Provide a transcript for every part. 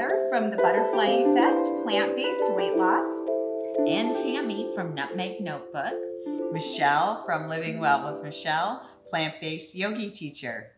Heather from the Butterfly Effect Plant-Based Weight Loss, and Tammy from Nutmeg Notebook, Michelle from Living Well with Michelle, Plant-Based Yogi Teacher.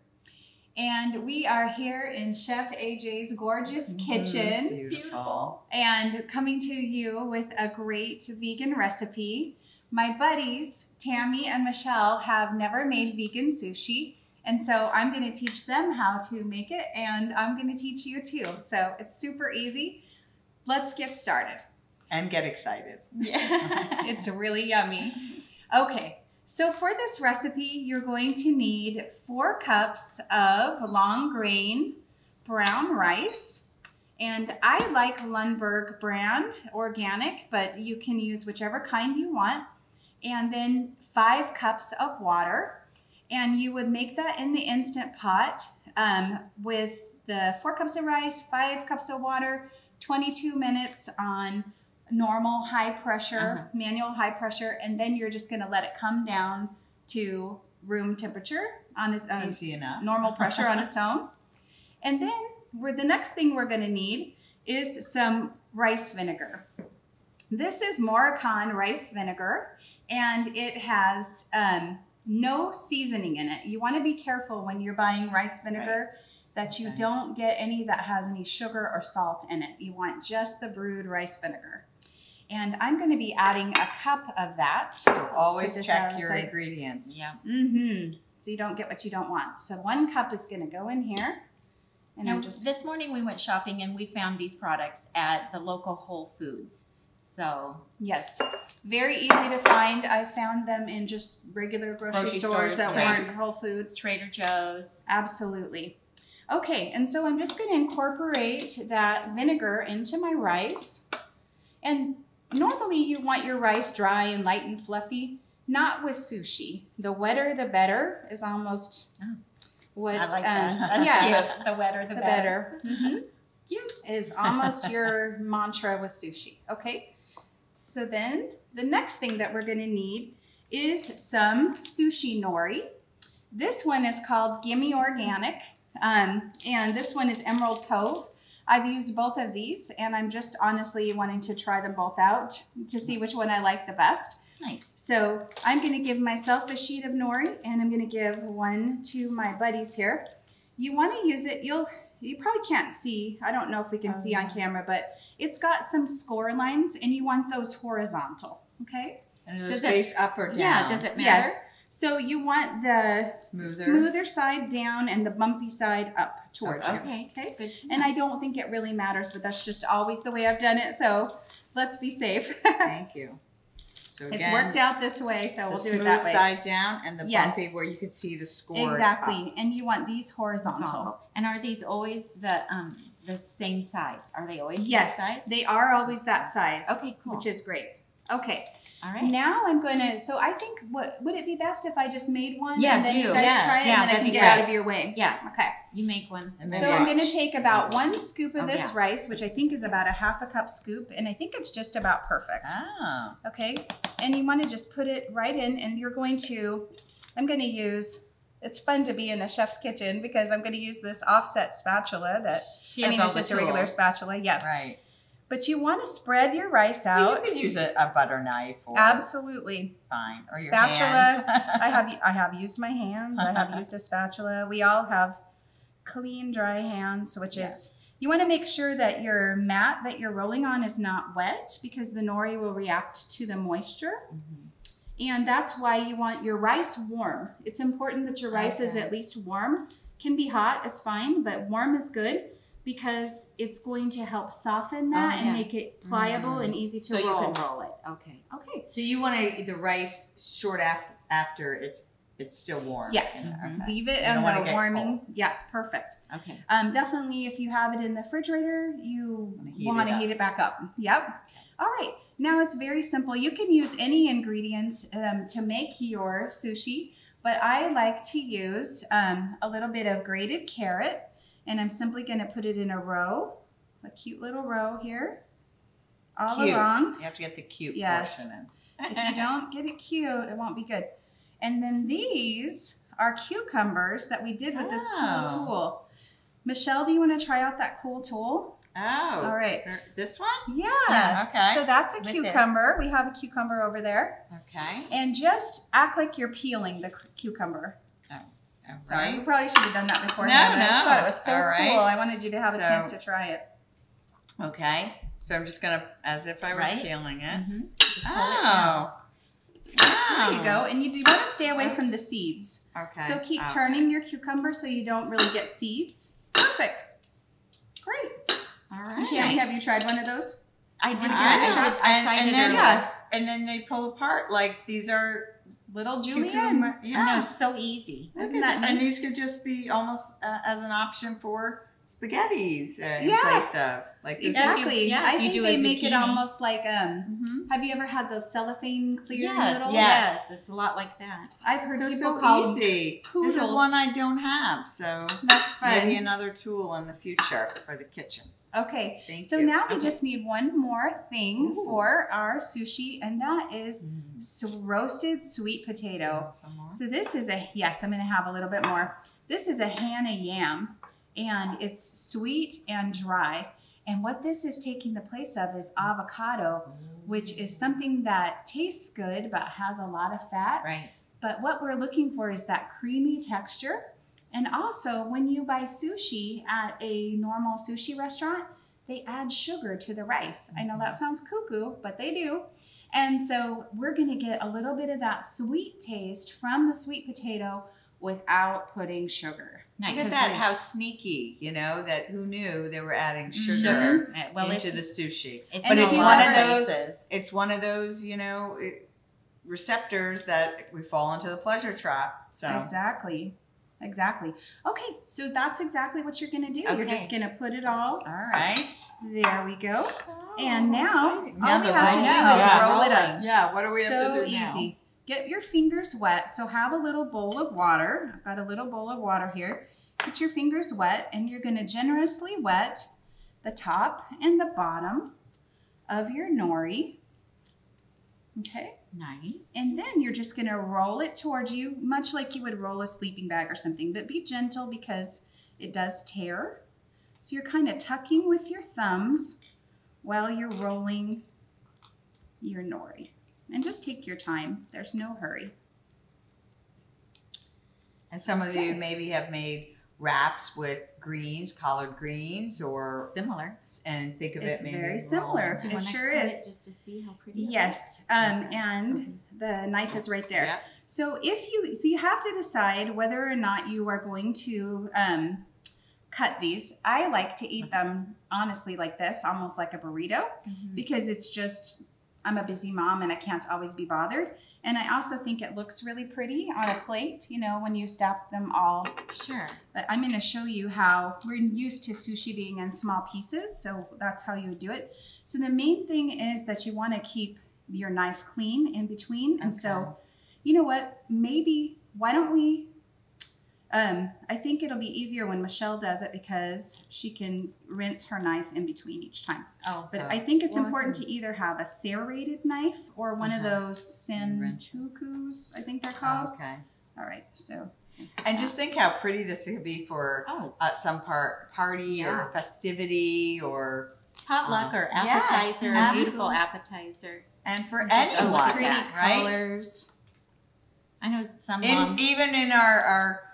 And we are here in Chef AJ's gorgeous kitchen. Beautiful. And coming to you with a great vegan recipe. My buddies, Tammy and Michelle, have never made vegan sushi. And so I'm going to teach them how to make it, and I'm going to teach you too. So it's super easy. Let's get started. And get excited. Yeah, it's really yummy. Okay. So for this recipe, you're going to need 4 cups of long grain brown rice. And I like Lundberg brand organic, but you can use whichever kind you want. And then 5 cups of water. And you would make that in the Instant Pot with the 4 cups of rice, 5 cups of water, 22 minutes on normal high pressure, manual high pressure, and then you're just going to let it come down to room temperature on its own. Easy enough. Normal pressure on its own. And then the next thing we're going to need is some rice vinegar. This is Marukan rice vinegar, and it has no seasoning in it. You want to be careful when you're buying rice vinegar. Right. That you don't get any that has any sugar or salt in it. You want just the brewed rice vinegar. And I'm going to be adding 1 cup of that. So always check your ingredients. Yeah. Mm-hmm. So you don't get what you don't want. So 1 cup is going to go in here. And now, this morning we went shopping and we found these products at the local Whole Foods. So yes, very easy to find. I found them in just regular grocery stores that weren't Whole Foods. Trader Joe's. Absolutely. Okay, and so I'm just going to incorporate that vinegar into my rice. And normally you want your rice dry and light and fluffy, not with sushi. The wetter the better is almost what I like that. Yeah, the wetter the better. Cute. Is almost your mantra with sushi. Okay. So then the next thing that we're going to need is some sushi nori. This one is called Gimme Organic. And this one is Emerald Cove. I've used both of these, and I'm just honestly wanting to try them both out to see which one I like the best. Nice. So I'm going to give myself a sheet of nori, and I'm going to give one to my buddies here. You want to use it. You probably can't see. I don't know if we can see on camera, but it's got some score lines, and you want those horizontal. Okay. And does it face up or down? Yeah. Does it matter? Yes. So you want the smoother side down and the bumpy side up towards you. Okay. Good. And I don't think it really matters, but that's just always the way I've done it. So let's be safe. Thank you. So again, it's worked out this way, so we'll do it that way. The smooth side down and the bumpy where you can see the score. Exactly. Up. And you want these horizontal. And are these always the same size? Are they always that size? Yes, they are always that size. Okay, cool. Which is great. Okay. All right. Now I'm going to, so I think, would it be best if I just made one? Yeah, and then you guys try it, and then I can get out of your way. Yeah. Okay. You make one. And so I'm going to take about 1 scoop of this rice, which I think is about a 1/2 cup scoop, and I think it's just about perfect. Oh. Okay. And you want to just put it right in, and you're going to, I'm going to use, it's fun to be in a chef's kitchen because I'm going to use this offset spatula that, it's just a regular spatula. Yeah. Right. But you want to spread your rice out. You could use a butter knife. Or absolutely. Fine. Or your spatula. Hands. I have used my hands. I have used a spatula. We all have clean, dry hands, which is, you want to make sure that your mat that you're rolling on is not wet because the nori will react to the moisture. And that's why you want your rice warm. It's important that your rice is at least warm. Can be hot, is fine, but warm is good, because it's going to help soften that and make it pliable and easy to roll. So you can roll it. Okay. Okay. So you want to eat the rice short after it's still warm. Yes. Leave it on a warming. Yes. Perfect. Okay. Definitely, if you have it in the refrigerator, you want to heat it back up. Yep. All right. Now it's very simple. You can use any ingredients to make your sushi, but I like to use a little bit of grated carrot. And I'm simply going to put it in a row, a cute little row here, all along. You have to get the cute portion in. If you don't get it cute, it won't be good. And then these are cucumbers that we did with this cool tool. Michelle, do you want to try out that cool tool? Oh. All right. This one? Yeah. Yeah, okay. So that's a cucumber. We have a cucumber over there. Okay. And just act like you're peeling the cucumber. Oh. Okay. Sorry, you probably should have done that before. No, I just thought it was so cool. I wanted you to have a chance to try it. Okay. So I'm just going to, as if I were peeling it. Mm-hmm. Just pull it down. There you go. And you want to stay away from the seeds. Okay. So keep turning your cucumber so you don't really get seeds. Perfect. Great. All right. Tammy, have you tried one of those? I did. And then they pull apart. Like these are little julienne. Yeah. I know, it's so easy. Isn't that neat? And these could just be almost as an option for spaghettis in place of. Like exactly. Yeah. I think they make it almost like have you ever had those cellophane clear noodles? Yes. It's a lot like that. I've heard people call easy. Poodles. This is one I don't have, so that's fine. Maybe another tool in the future for the kitchen. Okay. Thank you. Now we just need one more thing for our sushi, and that is roasted sweet potato. Some more? So this is a I'm going to have a little bit more. This is a Hannah yam, and it's sweet and dry. And what this is taking the place of is avocado, which is something that tastes good but has a lot of fat. Right. But what we're looking for is that creamy texture. And also, when you buy sushi at a normal sushi restaurant, they add sugar to the rice. I know that sounds cuckoo, but they do. And so we're going to get a little bit of that sweet taste from the sweet potato without putting sugar. Nice. Look at that, how sneaky, you know, that who knew they were adding sugar into the sushi. But it's one of those, you know, receptors that we fall into the pleasure trap. So exactly. Exactly. Okay, so that's exactly what you're going to do. Okay. You're just going to put it all. All right. There we go. Oh, and now all we have to do is roll it up. Yeah, what do we have to do now? So easy. Get your fingers wet. So have a little bowl of water. I've got a little bowl of water here. Get your fingers wet, and you're going to generously wet the top and the bottom of your nori. Okay. Nice. And then you're just going to roll it towards you, much like you would roll a sleeping bag or something, but be gentle because it does tear. So you're kind of tucking with your thumbs while you're rolling your nori. And just take your time. There's no hurry. And some of you maybe have made wraps with greens, collard greens, or similar. And think of it maybe very similar. It sure is. Just to see how pretty. Yes. And the knife is right there. Yeah. So you have to decide whether or not you are going to cut these. I like to eat them honestly like this, almost like a burrito, because it's just. I'm a busy mom and I can't always be bothered. And I also think it looks really pretty on a plate, you know, when you stack them all. Sure. But I'm going to show you how we're used to sushi being in small pieces. So that's how you would do it. So the main thing is that you want to keep your knife clean in between. And so, you know what, maybe why don't we, I think it'll be easier when Michelle does it because she can rinse her knife in between each time. Oh, but I think it's important to either have a serrated knife or one of those senchukus, I think they're called. Okay. All right. So, and just think how pretty this could be for some party or festivity or potluck or appetizer, a beautiful appetizer. And for anyone, colors. I know some moms, even in our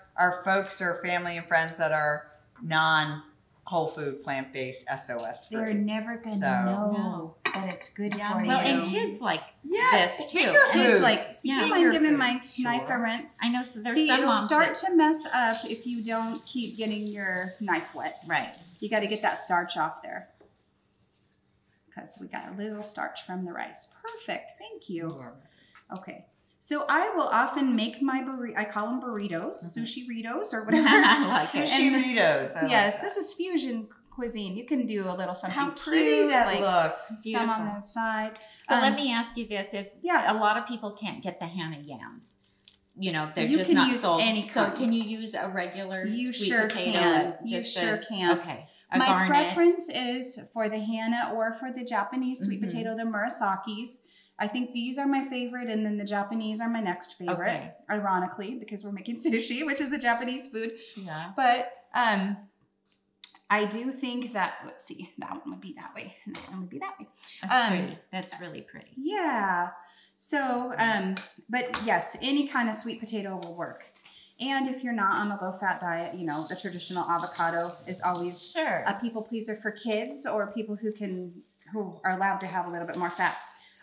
folks or family and friends that are non-whole food, plant-based, SOS food. They're never going to know that it's good for you. Well, and kids like this, too. Kids like, you mind giving my knife a rinse? I know. So there's some moms it'll start to mess up if you don't keep getting your knife wet. Right. You got to get that starch off there. Because we got a little starch from the rice. Perfect. Thank you. Okay. So I will often make my burrito, I call them burritos, sushi-ritos or whatever. Sushi-ritos. Yes, this is fusion cuisine. You can do a little something cute. How pretty that looks. Some on the side. So let me ask you this. If a lot of people can't get the Hannah yams, you know, they're just not sold. So can you use a regular sweet potato? You sure can. Okay. My preference is for the Hannah or for the Japanese sweet potato, the Murasakis. I think these are my favorite, and then the Japanese are my next favorite, ironically, because we're making sushi, which is a Japanese food. Yeah. But I do think that, let's see, that one would be that way, and that one would be that way. That's pretty. That's really pretty. Yeah. So, but yes, any kind of sweet potato will work. And if you're not on a low-fat diet, you know, the traditional avocado is always a people pleaser for kids or people who can, who are allowed to have a little bit more fat.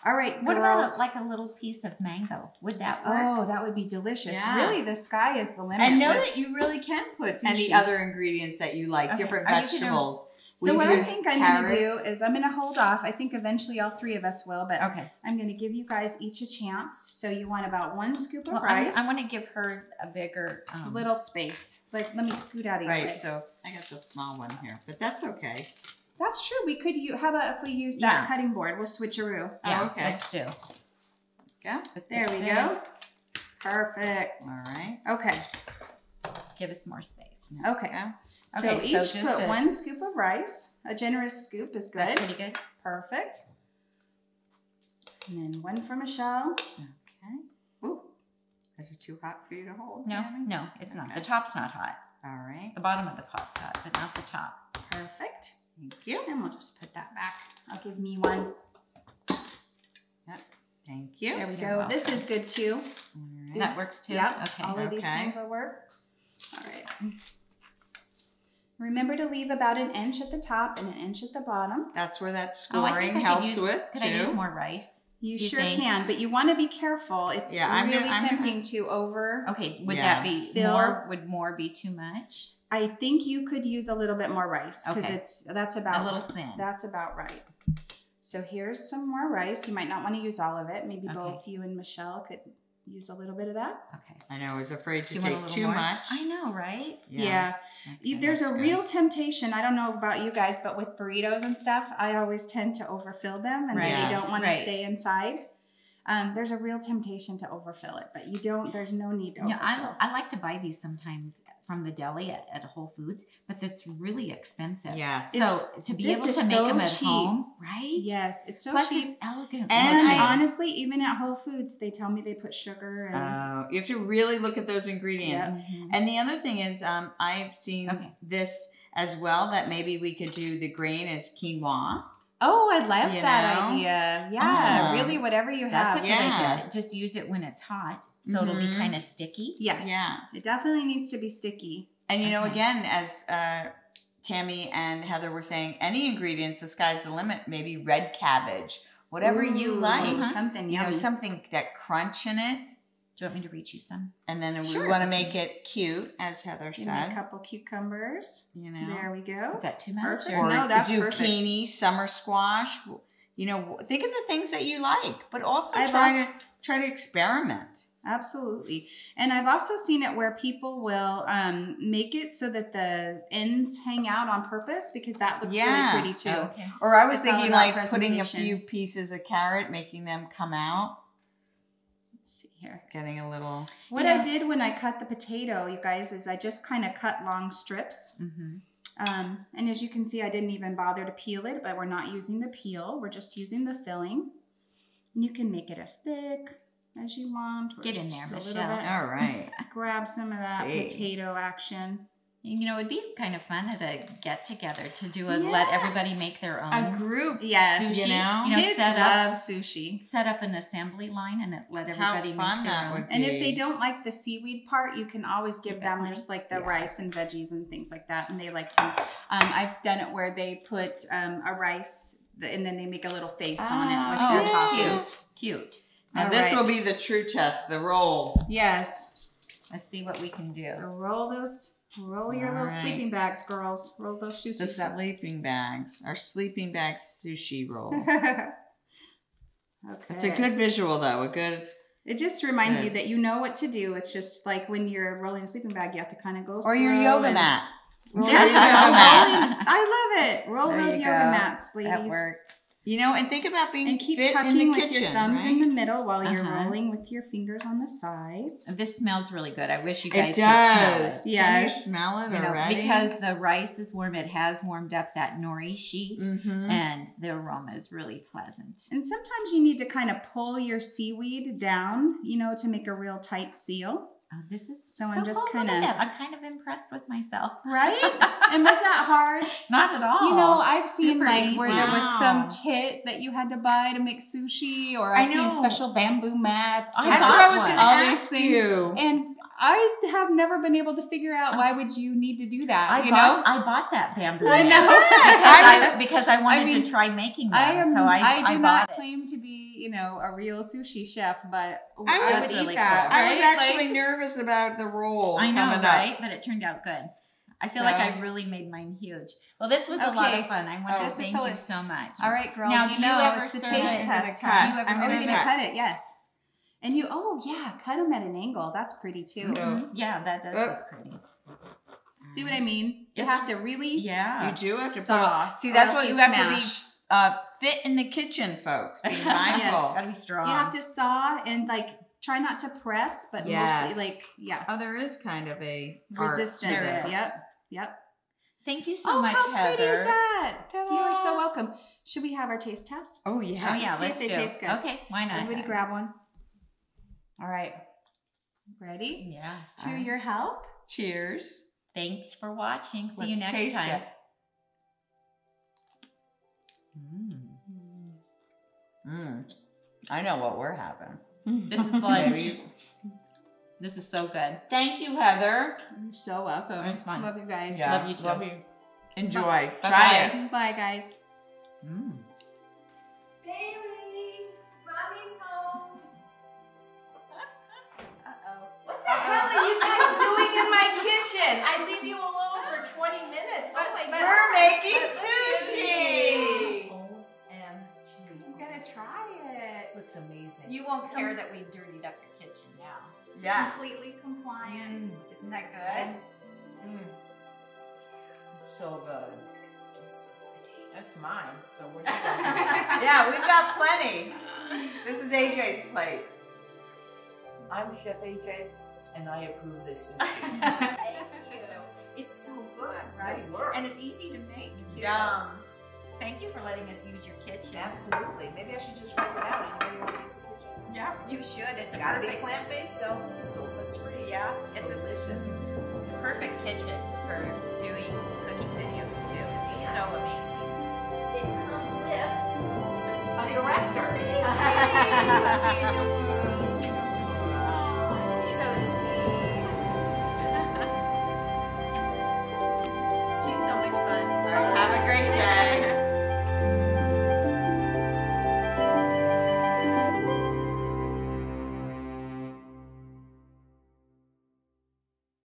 All right, what about like a little piece of mango? Would that work? Oh, that would be delicious. Yeah. Really, the sky is the limit. And know that you really can put any other ingredients that you like, different vegetables. So what I think I'm going to do is I'm going to hold off. I think eventually all three of us will, but I'm going to give you guys each a chance. So you want about one scoop of rice. I want to give her a bigger little space. Like, let me scoot out of your way. So I got the small one here, but that's okay. That's true. We could use, how about if we use that cutting board? We'll switcheroo. Yeah, oh, okay. Let's do. Yeah, there we go. Perfect. All right. Okay. Give us more space. Okay. So each put one scoop of rice. A generous scoop is good. That's pretty good. Perfect. And then one for Michelle. Okay. Ooh. Is it too hot for you to hold? No, no, it's not. The top's not hot. All right. The bottom of the pot's hot, but not the top. Perfect. Thank you. And we'll just put that back. I'll give me one. Yep. Thank you. There we go. This is good too. All right. That works too. Yep. Okay. All of these things will work. All right. Remember to leave about an inch at the top and an inch at the bottom. That's where that scoring helps with too. Could I use more rice? You sure can, but you want to be careful. It's really tempting to over. Okay, would that be more? Would more be too much? I think you could use a little bit more rice because that's about a little thin. That's about right. So here's some more rice. You might not want to use all of it. Maybe both you and Michelle could use a little bit of that. Okay. I know. I was afraid to take too much. I know, right? Yeah. Okay, there's a real temptation. I don't know about you guys, but with burritos and stuff, I always tend to overfill them and they don't want to stay inside. There's a real temptation to overfill it, but you don't, there's no need to overfill. I like to buy these sometimes from the deli at Whole Foods, but that's really expensive. Yes. So to be able to make them at home, right? Yes. It's so cheap. Plus it's elegant. And honestly, even at Whole Foods, they tell me they put sugar. Oh, you have to really look at those ingredients. Yep. Mm-hmm. And the other thing is, I've seen this as well, that maybe we could do the grain as quinoa. Oh, I love that idea. Yeah, really, whatever you have. That's a good idea. Just use it when it's hot, so it'll be kind of sticky. Yes. Yeah. It definitely needs to be sticky. And you know, again, as Tammy and Heather were saying, any ingredients, the sky's the limit. Maybe red cabbage, whatever you like. Something you know, something that crunch in it. Do you want me to reach you some? And then we want to make it cute, as Heather said. A couple cucumbers. You know. There we go. Is that too much? Or no, that's zucchini, summer squash. You know, think of the things that you like, but also try to experiment. Absolutely. And I've also seen it where people will make it so that the ends hang out on purpose because that looks really pretty too. Okay. Or I was thinking like putting a few pieces of carrot, making them come out. Here. Getting a little. What I did when I cut the potato, you guys, is I just kind of cut long strips. And as you can see, I didn't even bother to peel it, but we're not using the peel. We're just using the filling. And you can make it as thick as you want. Or get in there, Michelle. All right. Grab some of that potato action. You know, it'd be kind of fun at a get-together to do a let everybody make their own. A group, sushi, you know, kids love sushi. Set up an assembly line and let everybody make their own. How fun that would be. And if they don't like the seaweed part, you can always give them just like the rice and veggies and things like that. And they like to. I've done it where they put a rice and then they make a little face on it with their toppings. Cute. Now this will be the true test, the roll. Yes. Let's see what we can do. So roll those. Roll your little sleeping bags, girls. Roll those sushi bags. The sleeping bags. Our sleeping bag sushi roll. Okay. It's a good visual, though. A good. It just reminds you that you know what to do. It's just like when you're rolling a sleeping bag, you have to kind of go slow. Or your yoga mat. Roll your yoga mat. I love it. Roll those yoga mats, ladies. That works. You know, and think about being and keep fit tucking in the kitchen, your thumbs in the middle while you're rolling with your fingers on the sides. This smells really good. I wish you guys could smell it. Yes. Can you smell it already? Because the rice is warm. It has warmed up that nori sheet, and the aroma is really pleasant. And sometimes you need to kind of pull your seaweed down, you know, to make a real tight seal. Oh, this is so I'm just kind of, I'm kind of impressed with myself. Right? And was that hard? Not at all. You know, I've seen where there was some kit that you had to buy to make sushi, or I've seen special bamboo mats. That's what I was going to ask you. And I have never been able to figure out why would you need to do that. I bought that bamboo mat. I know. Because I wanted to try making them. So I do not claim to be, you know, a real sushi chef, but I would eat that. I was actually nervous about the roll. I know, right? But it turned out good. I feel like I really made mine huge. Well, this was a lot of fun. I want to thank you so much. All right, girls. Now, do you ever serve it? I'm going to cut it. Yes. And you, cut them at an angle. That's pretty too. Mm-hmm. Yeah, that does look pretty. See what I mean? You have to really, you do have to saw. See, that's what you have to be fit in the kitchen, folks. Be mindful. Gotta be strong. You have to saw and like try not to press, but mostly like Oh, there is kind of a resistance. Yep. Thank you so much, Heather. How pretty is that? You are so welcome. Should we have our taste test? Oh yeah. Oh yeah. Let's see if they taste good. Okay. Why not? Everybody grab one. All right. Ready? Yeah. To your help. Cheers. Thanks for watching. See you next time. I know what we're having. This is lunch. This is so good. Thank you, Heather. You're so welcome. It's fun. Love you guys. Yeah. Love you too. Love you. Enjoy. Bye. Try it. Bye, guys. Bailey, mommy's home. Uh-oh. What the hell are you guys doing in my kitchen? I leave you alone for 20 minutes. Oh my God. We're making sushi. Try it. This looks amazing. You won't care that we dirtied up your kitchen now. Yeah. Completely compliant. Isn't that good? So good. That's mine. So we're just yeah, we've got plenty. This is AJ's plate. I'm Chef AJ, and I approve this. Thank you. It's so good, right? And it's easy to make too. Yeah. Thank you for letting us use your kitchen. Absolutely. Maybe I should just rent it out. Anybody want to use the kitchen? Yeah, you should. It's gotta be plant-based though. Sofa's free. Yeah, it's delicious. Perfect kitchen for doing cooking videos too. It's so amazing. It comes with a director.